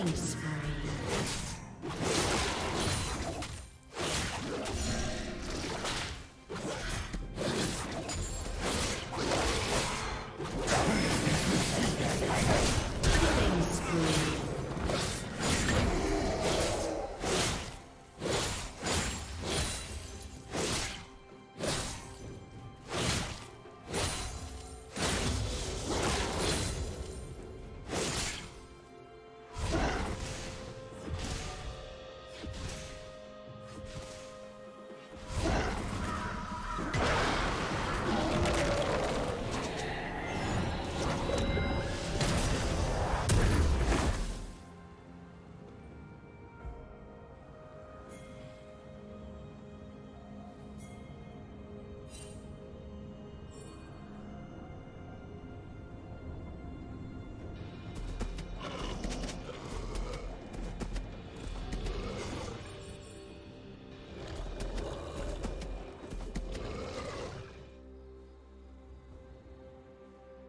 Killing spree.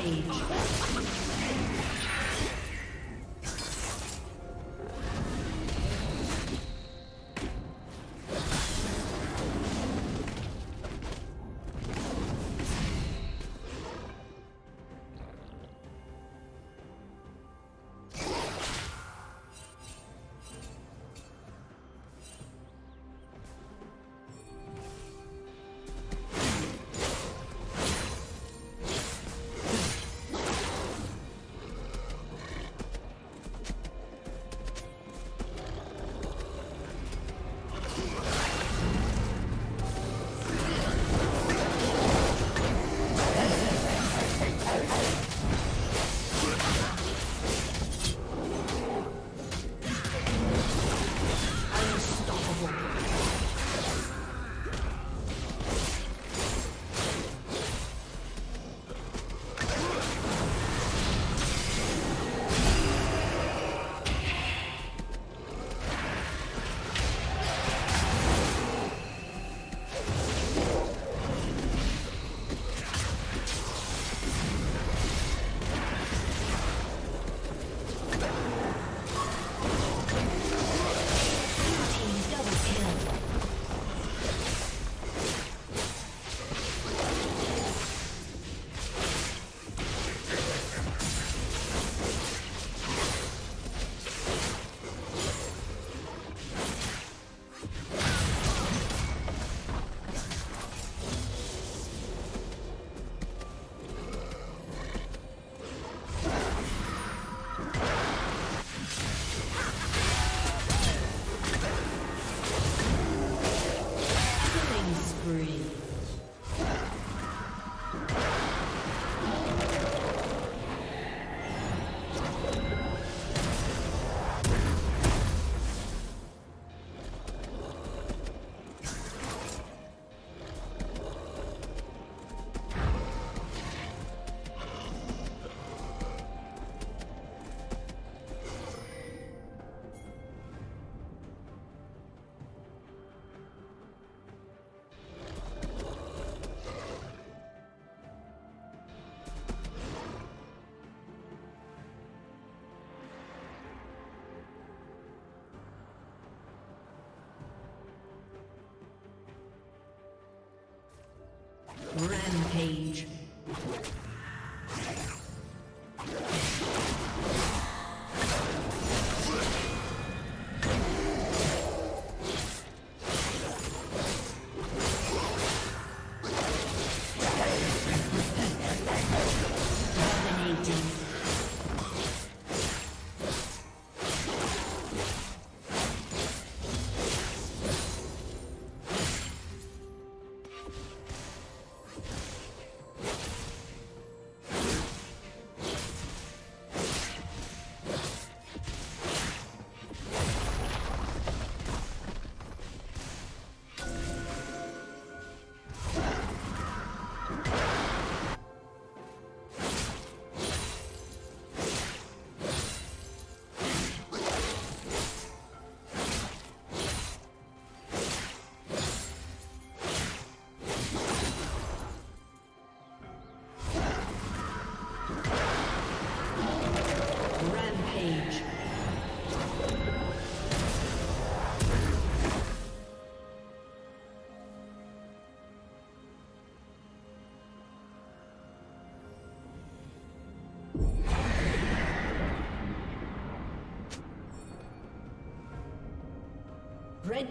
Page. Red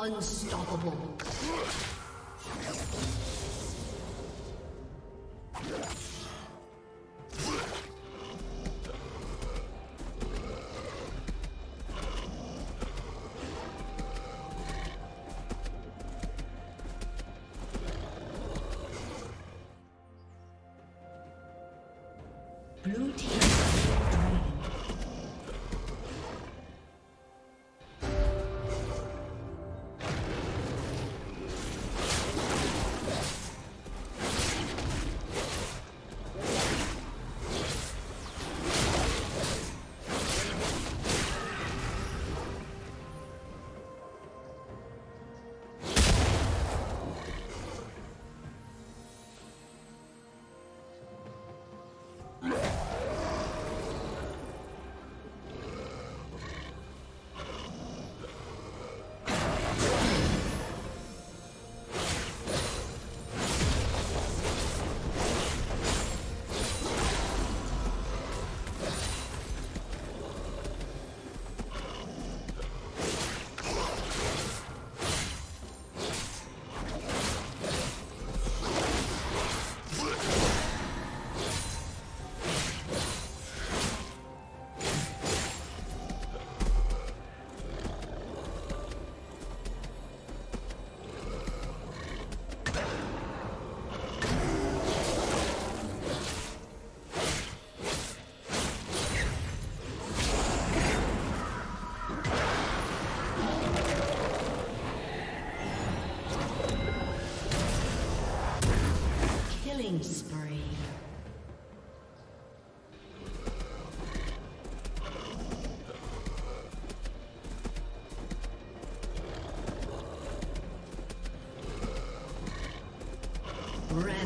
Unstoppable. Blue team.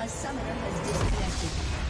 A summoner has disconnected.